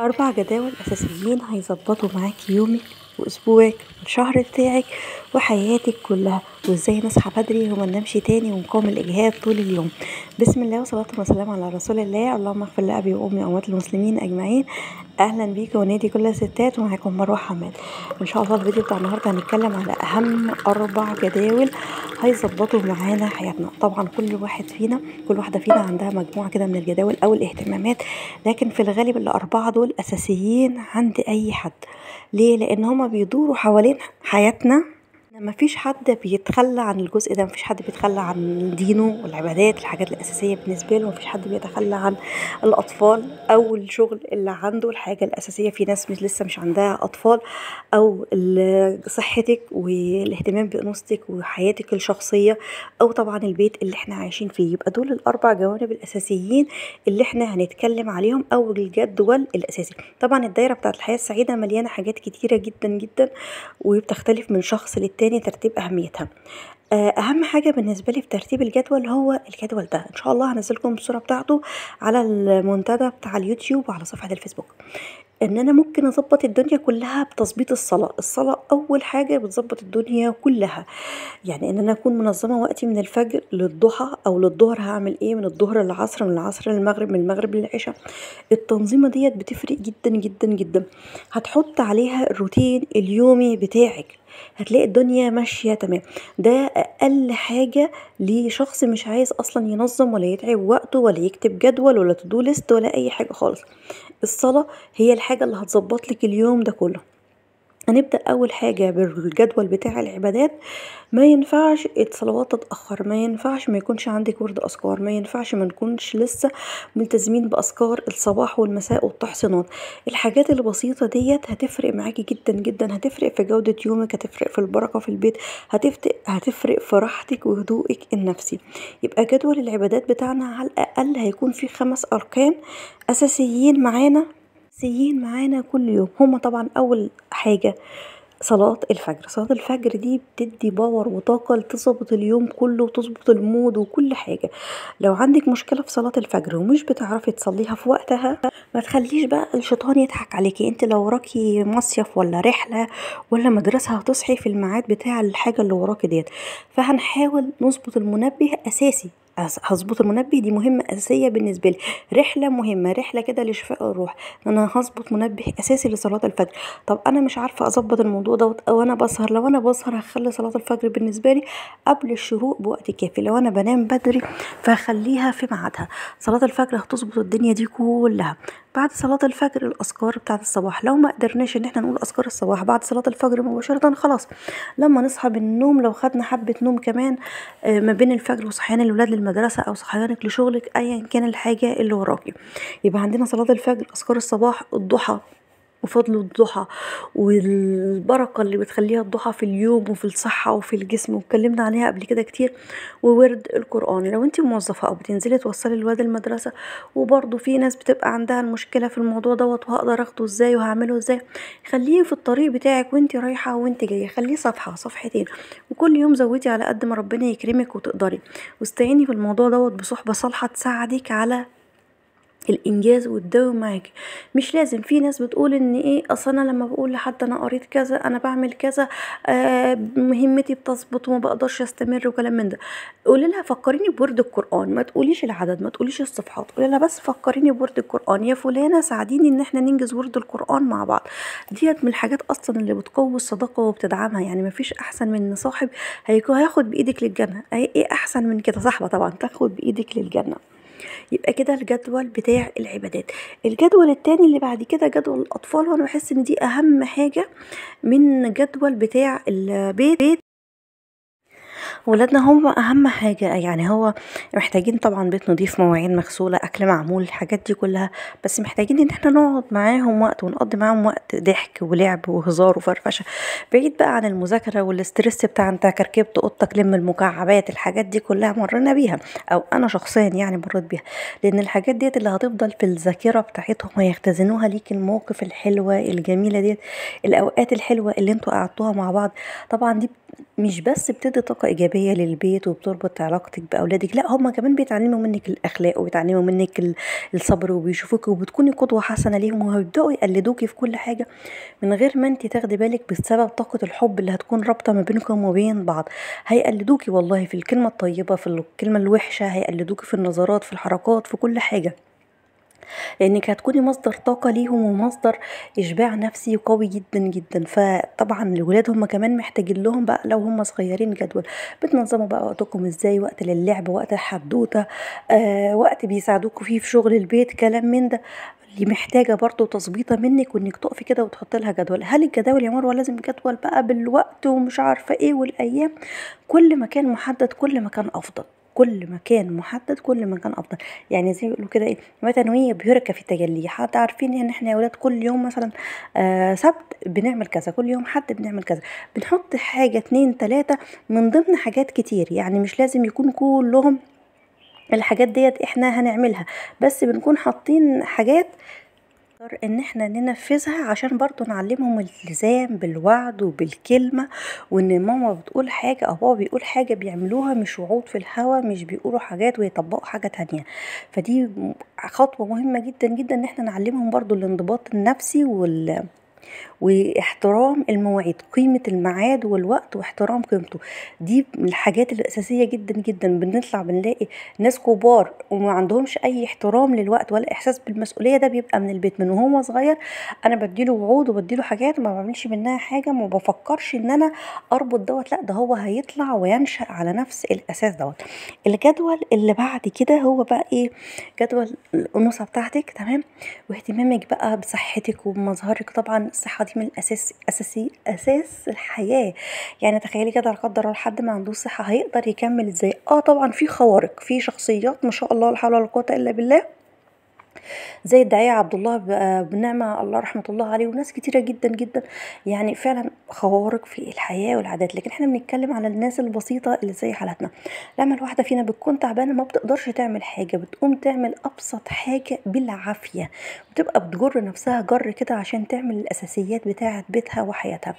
4 جداول أساسيين هيظبطوا معاك يومك وأسبوعك والشهر بتاعك وحياتك كلها، وإزاي نصحى بدري وما ننامش تاني ونقاوم الإجهاد طول اليوم. بسم الله والصلاة والسلام على رسول الله. اللهم اغفر لأبي وأمي وأموات المسلمين أجمعين. أهلا بيكم ونادي كل الستات، ومعاكم مروة حماد. إن شاء الله الفيديو بتاع النهارده هنتكلم على أهم 4 جداول هيظبطوا معانا حياتنا. طبعا كل واحدة فينا عندها مجموعة كده من الجداول أو الاهتمامات، لكن في الغالب ال4 دول أساسيين عند أي حد. ليه؟ لأن هما بيدوروا حوالين حياتنا. مفيش حد بيتخلى عن الجزء ده، مفيش حد بيتخلى عن دينه والعبادات الحاجات الأساسية بالنسبة له، مفيش حد بيتخلى عن الأطفال أو الشغل اللي عنده الحاجة الأساسية. في ناس لسه مش عندها أطفال، أو صحتك والاهتمام بأنوثتك وحياتك الشخصية، أو طبعا البيت اللي احنا عايشين فيه. يبقى دول ال4 جوانب الأساسيين اللي احنا هنتكلم عليهم أو الجدول الأساسي. طبعا الدايرة بتاعت الحياة السعيدة مليانة حاجات كتيرة جدا جدا، وبتختلف من شخص للتاني ترتيب اهميتها. اهم حاجه بالنسبه لي في ترتيب الجدول هو الجدول ده، ان شاء الله هنزلكم الصوره بتاعته على المنتدى بتاع اليوتيوب وعلى صفحه الفيسبوك. ان انا ممكن اظبط الدنيا كلها بتظبيط الصلاه اول حاجه بتظبط الدنيا كلها. يعني ان انا اكون منظمه وقتي من الفجر للضحى او للظهر، هعمل ايه من الظهر للعصر، من العصر للمغرب، من المغرب للعشاء. التنظيمه ديت بتفرق جدا جدا جدا. هتحط عليها الروتين اليومي بتاعك، هتلاقي الدنيا ماشيه تمام. ده اقل حاجه لشخص مش عايز اصلا ينظم ولا يتعب وقته ولا يكتب جدول ولا تو دو ليست ولا اي حاجه خالص. الصلاه هي الحاجه اللي هتظبط لك اليوم ده كله. هنبدا اول حاجه بالجدول بتاع العبادات. ما ينفعش الصلوات تتاخر، ما ينفعش ما يكونش عندك ورد اذكار، ما ينفعش ما نكونش لسه ملتزمين باذكار الصباح والمساء والتحصينات. الحاجات البسيطه ديت هتفرق معاكي جدا جدا، هتفرق في جوده يومك، هتفرق في البركه في البيت، هتفرق في راحتك وهدوءك النفسي. يبقى جدول العبادات بتاعنا على الاقل هيكون فيه 5 اركان أساسيين معانا كل يوم. هما طبعا اول حاجه صلاة الفجر دي بتدي باور وطاقة لتظبط اليوم كله وتظبط المود وكل حاجة. لو عندك مشكلة في صلاة الفجر ومش بتعرفي تصليها في وقتها، ما تخليش بقى الشيطان يضحك عليكي. انت لو وراكي مصيف ولا رحلة ولا مدرسة هتصحي في الميعاد بتاع الحاجة اللي وراكي ديت، فهنحاول نظبط المنبه أساسي. هظبط المنبه دي مهمه اساسيه بالنسبه لي. رحله مهمه، رحله كده لشفاء الروح، انا هظبط منبه اساسي لصلاه الفجر. طب انا مش عارفه اظبط الموضوع دوت، او انا بسهر. لو انا بسهر هخلي صلاه الفجر بالنسبه لي قبل الشروق بوقت كافي. لو انا بنام بدري فهخليها في ميعادها. صلاه الفجر هتظبط الدنيا دي كلها. بعد صلاة الفجر الأذكار بتاعت الصباح. لو ما قدرناش إن احنا نقول أذكار الصباح بعد صلاة الفجر مباشرة، خلاص لما نصحى من النوم لو خدنا حبة نوم كمان ما بين الفجر وصحيان الولاد للمدرسة أو صحيانك لشغلك، أيا كان الحاجة اللي وراكي. يبقى عندنا صلاة الفجر، أذكار الصباح، الضحى وفضل الضحى والبركة اللي بتخليها الضحى في اليوم وفي الصحة وفي الجسم، واتكلمنا عليها قبل كده كتير. وورد القرآن لو انت موظفة أو بتنزلي توصلي الولاد المدرسة. وبرضو في ناس بتبقى عندها المشكلة في الموضوع دوت، وهقدر اخده ازاي وهعمله ازاي. خليه في الطريق بتاعك وانت رايحة وانت جاية، خليه صفحة صفحتين، وكل يوم زودي على قد ما ربنا يكرمك وتقدري. واستعيني في الموضوع دوت بصحبة صالحة تساعدك على الانجاز وتداوم معاكي. مش لازم، في ناس بتقول ان ايه اصلا لما بقول لحد انا قريت كذا انا بعمل كذا مهمتي بتظبط وما بقدرش استمر وكلام من ده. قولي لها فكريني بورد القران، ما تقوليش العدد، ما تقوليش الصفحات، قولي لها بس فكريني بورد القران. يا فلانه ساعديني ان احنا ننجز ورد القران مع بعض. ديت من الحاجات اصلا اللي بتقوي الصداقه وبتدعمها. يعني ما فيش احسن من صاحب هياخد بايدك للجنه. ايه احسن من كده؟ صاحبه طبعا تاخد بايدك للجنه. يبقى كده الجدول بتاع العبادات. الجدول الثاني اللي بعد كده جدول الاطفال، وانا بحس ان دي اهم حاجه من جدول بتاع البيت. ولادنا هم اهم حاجه، يعني هو محتاجين طبعا بيت نضيف، مواعين مغسوله، اكل معمول، الحاجات دي كلها. بس محتاجين ان احنا نقعد معاهم وقت ونقضي معاهم وقت ضحك ولعب وهزار وفرفشه، بعيد بقى عن المذاكره والاسترس بتاع انت كركبت اوضتك لم المكعبات. الحاجات دي كلها مرينا بيها، او انا شخصيا يعني مريت بيها، لان الحاجات ديت اللي هتفضل في الذاكره بتاعتهم ويختزنوها ليك. المواقف الحلوه الجميله ديت، الاوقات الحلوه اللي انتوا قعدتوها مع بعض، طبعا دي مش بس بتدي طاقه ايجابيه ايجابيه للبيت وبتربط علاقتك باولادك، لا هم كمان بيتعلموا منك الاخلاق وبيتعلموا منك الصبر وبيشوفوك وبتكوني قدوه حسنه ليهم، وهيبداوا يقلدوكي في كل حاجه من غير ما انت تاخدي بالك، بسبب طاقه الحب اللي هتكون رابطه ما بينكم وبين بعض. هيقلدوكي والله في الكلمه الطيبه، في الكلمه الوحشه، هيقلدوكي في النظرات، في الحركات، في كل حاجه، لانك هتكوني مصدر طاقه ليهم ومصدر اشباع نفسي قوي جدا جدا. فطبعا الولاد هم كمان محتاجين لهم بقى لو هم صغيرين جدول، بتنظموا بقى وقتكم ازاي، وقت للعب، وقت الحدوته، وقت بيساعدوكوا فيه في شغل البيت، كلام من ده، اللي محتاجه برضه تظبيطه منك وانك تقفي كده وتحطي لها جدول. هل الجداول يا مروه لازم جدول بقى بالوقت ومش عارفه ايه والايام؟ كل ما كان محدد كل ما كان افضل، كل ما كان محدد كل ما كان افضل. يعني زي ما بيقولوا كده ايه، ما تنويه بيركه في التجلي. حتى عارفين ان احنا يا ولاد كل يوم مثلا سبت بنعمل كذا، كل يوم حد بنعمل كذا، بنحط حاجه 2 3 من ضمن حاجات كتير، يعني مش لازم يكون كلهم الحاجات ديت احنا هنعملها، بس بنكون حاطين حاجات ان احنا ننفذها عشان برضو نعلمهم الالتزام بالوعد وبالكلمه، وان ماما بتقول حاجه او بابا بيقول حاجه بيعملوها، مش وعود في الهوا، مش بيقولوا حاجات ويطبقوا حاجه تانية. فدي خطوه مهمه جدا جدا ان احنا نعلمهم برضو الانضباط النفسي واحترام المواعيد، قيمة الميعاد والوقت واحترام قيمته. دي من الحاجات الأساسية جدا جدا. بنطلع بنلاقي ناس كبار وما عندهمش أي احترام للوقت ولا إحساس بالمسؤولية، ده بيبقى من البيت من وهو صغير. أنا بديله وعود وبديله حاجات ما بعملش منها حاجة، ما بفكرش إن أنا أربط دوت، لا ده هو هيطلع وينشأ على نفس الأساس دوت. الجدول اللي بعد كده هو بقى إيه؟ جدول الأنوثة بتاعتك، تمام، واهتمامك بقى بصحتك وبمظهرك. طبعا الصحة دي من الأساس، أساسي أساس الحياة. يعني تخيلي كده لا قدر الله حد ما عندوش صحة هيقدر يكمل ازاي؟ طبعا في خوارق، في شخصيات ما شاء الله لا حول ولا قوة إلا بالله، زي الداعية عبد الله بن نعمة الله رحمة الله عليه، وناس كتيرة جدا جدا، يعني فعلا خوارق في الحياة والعادات. لكن احنا بنتكلم على الناس البسيطة اللي زي حالتنا، لما الواحدة فينا بتكون تعبانة ما بتقدرش تعمل حاجة، بتقوم تعمل أبسط حاجة بالعافية، وتبقى بتجر نفسها جر كده عشان تعمل الأساسيات بتاعة بيتها وحياتها.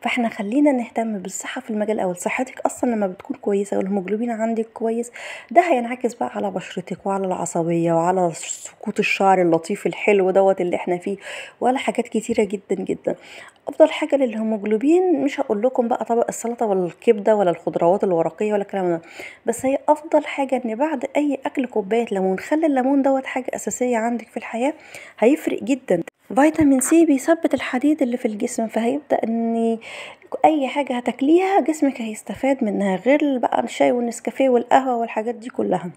فاحنا خلينا نهتم بالصحة في المجال الأول. صحتك أصلا لما بتكون كويسة والهيموجلوبين عندك كويس، ده هينعكس بقى على بشرتك وعلى العصبية وعلى سقوط الشعر اللطيف الحلو دوت اللي احنا فيه، ولا حاجات كتيره جدا جدا. افضل حاجه للهيموجلوبين، مش هقول لكم بقى طبق السلطه ولا الكبده ولا الخضروات الورقيه ولا الكلام ده، بس هي افضل حاجه ان بعد اي اكل كوبايه ليمون. خلي الليمون دوت حاجه اساسيه عندك في الحياه، هيفرق جدا. فيتامين سي بيثبت الحديد اللي في الجسم، فهيبدا ان اي حاجه هتاكليها جسمك هيستفاد منها، غير بقى الشاي والنسكافيه والقهوه والحاجات دي كلها.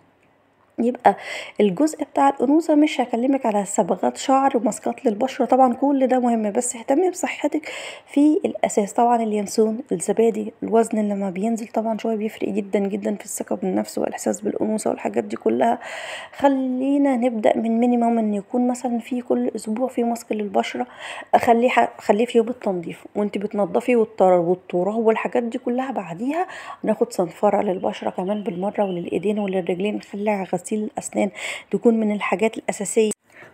يبقى الجزء بتاع الانوثه مش هكلمك على صبغات شعر وماسكات للبشره، طبعا كل ده مهم، بس اهتمي بصحتك في الاساس. طبعا اليانسون، الزبادي، الوزن اللي لما بينزل طبعا شويه بيفرق جدا جدا في الثقه بالنفس والاحساس بالانوثه والحاجات دي كلها. خلينا نبدا من مينيموم، ان يكون مثلا في كل اسبوع في ماسك للبشره، خليه في يوم التنظيف وانت بتنظفي، والتراب والحاجات دي كلها. بعديها ناخد صنفره للبشره كمان بالمره، وللايدين وللرجلين، نخليها غسيل الأسنان تكون من الحاجات الأساسية.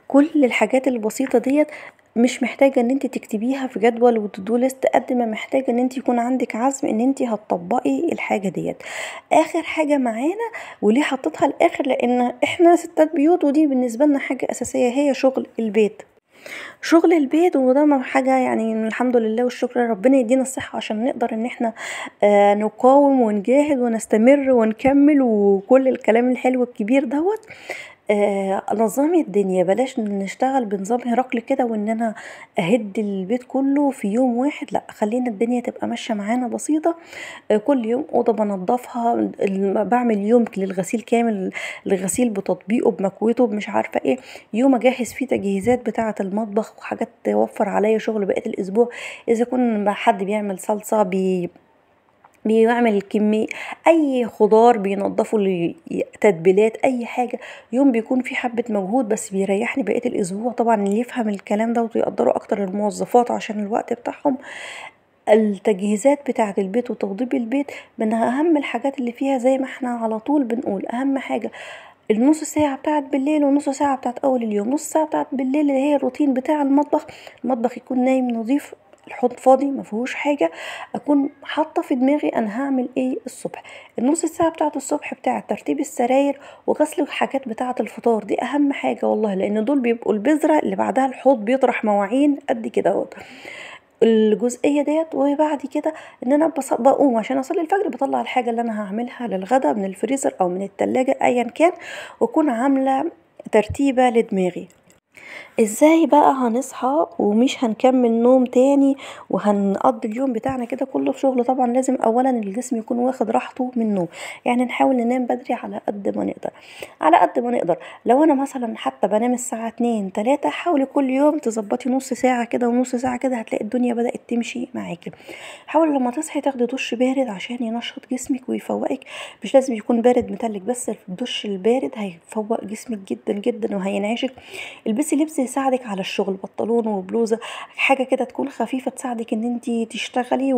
كل الحاجات البسيطة ديت مش محتاجة ان انت تكتبيها في جدول وتدو ليست، قد ما محتاجة ان انت يكون عندك عزم ان انت هتطبقي الحاجة ديت. اخر حاجة معانا، وليه حطيتها الاخر؟ لان احنا ستات بيوت، ودي بالنسبة لنا حاجة أساسية، هي شغل البيت. شغل البيت وده حاجه يعني الحمد لله والشكر، ربنا يدينا الصحه عشان نقدر ان احنا نقاوم ونجاهد ونستمر ونكمل وكل الكلام الحلو الكبير دوت. نظامي الدنيا، بلاش نشتغل بنظام هرقل كده وان انا اهد البيت كله في يوم واحد، لا خلينا الدنيا تبقى ماشيه معانا بسيطه. كل يوم اوضه بنضفها، بعمل يوم للغسيل كامل، الغسيل بتطبيقه بمكويته بمش عارفه ايه، يوم اجهز فيه تجهيزات بتاعه المطبخ وحاجات توفر عليا شغل بقيه الاسبوع. اذا كان حد بيعمل صلصه بيعمل كمية، اي خضار بينضفوا، تتبيلات، اي حاجه، يوم بيكون في حبه مجهود بس بيريحني بقيه الاسبوع. طبعا اللي يفهم الكلام ده ويقدروا اكتر الموظفات عشان الوقت بتاعهم. التجهيزات بتاعه البيت وتوضيب البيت من اهم الحاجات اللي فيها، زي ما احنا على طول بنقول اهم حاجه النص ساعة بتاعت بالليل ونص ساعة بتاعت أول اليوم. نص ساعة بتاعت بالليل اللي هي الروتين بتاع المطبخ، المطبخ يكون نايم نظيف الحوض فاضي مفيهوش حاجه، اكون حاطه في دماغي انا هعمل ايه الصبح. النص ساعه بتاعه الصبح بتاعه ترتيب السراير وغسل الحاجات بتاعه الفطار دي اهم حاجه والله، لان دول بيبقوا البذره اللي بعدها الحوض بيطرح مواعين قد كده اهوت الجزئيه ديت. وبعد كده ان انا بقوم عشان اصلي الفجر، بطلع الحاجه اللي انا هعملها للغدا من الفريزر او من التلاجة ايا كان، واكون عامله ترتيبه لدماغي. ازاي بقى هنصحى ومش هنكمل نوم تاني وهنقضي اليوم بتاعنا كده كله في شغل؟ طبعا لازم اولا الجسم يكون واخد راحته من النوم، يعني نحاول ننام بدري على قد ما نقدر على قد ما نقدر. لو انا مثلا حتى بنام الساعه 2 3، حاولي كل يوم تظبطي نص ساعه كده ونص ساعه كده، هتلاقي الدنيا بدات تمشي معاكي. حاولي لما تصحي تاخدي دش بارد عشان ينشط جسمك ويفوقك، مش لازم يكون بارد متلج، بس الدش البارد هيفوق جسمك جدا جدا وهينعشك. البسي لبس يساعدك على الشغل، بنطلون وبلوزه، حاجه كده تكون خفيفه تساعدك ان انتي تشتغلي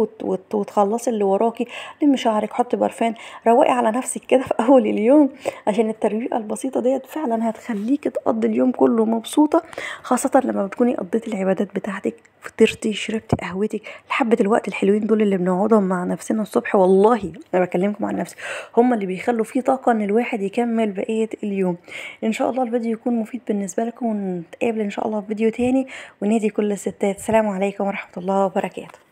وتخلصي اللي وراكي. لمي شعرك، حطي برفان، روقي على نفسك كده في اول اليوم، عشان الترويقه البسيطه ديت فعلا هتخليكي تقضي اليوم كله مبسوطه، خاصه لما بتكوني قضيتي العبادات بتاعتك، فطرتي، شربتي قهوتك. حبه الوقت الحلوين دول اللي بنقعدهم مع نفسنا الصبح، والله انا بكلمكم عن نفسي، هم اللي بيخلوا فيه طاقه ان الواحد يكمل بقيه اليوم. ان شاء الله الفيديو يكون مفيد بالنسبه لكم، نتقابل ان شاء الله في فيديو تاني. ونادي كل الستات، سلام عليكم ورحمة الله وبركاته.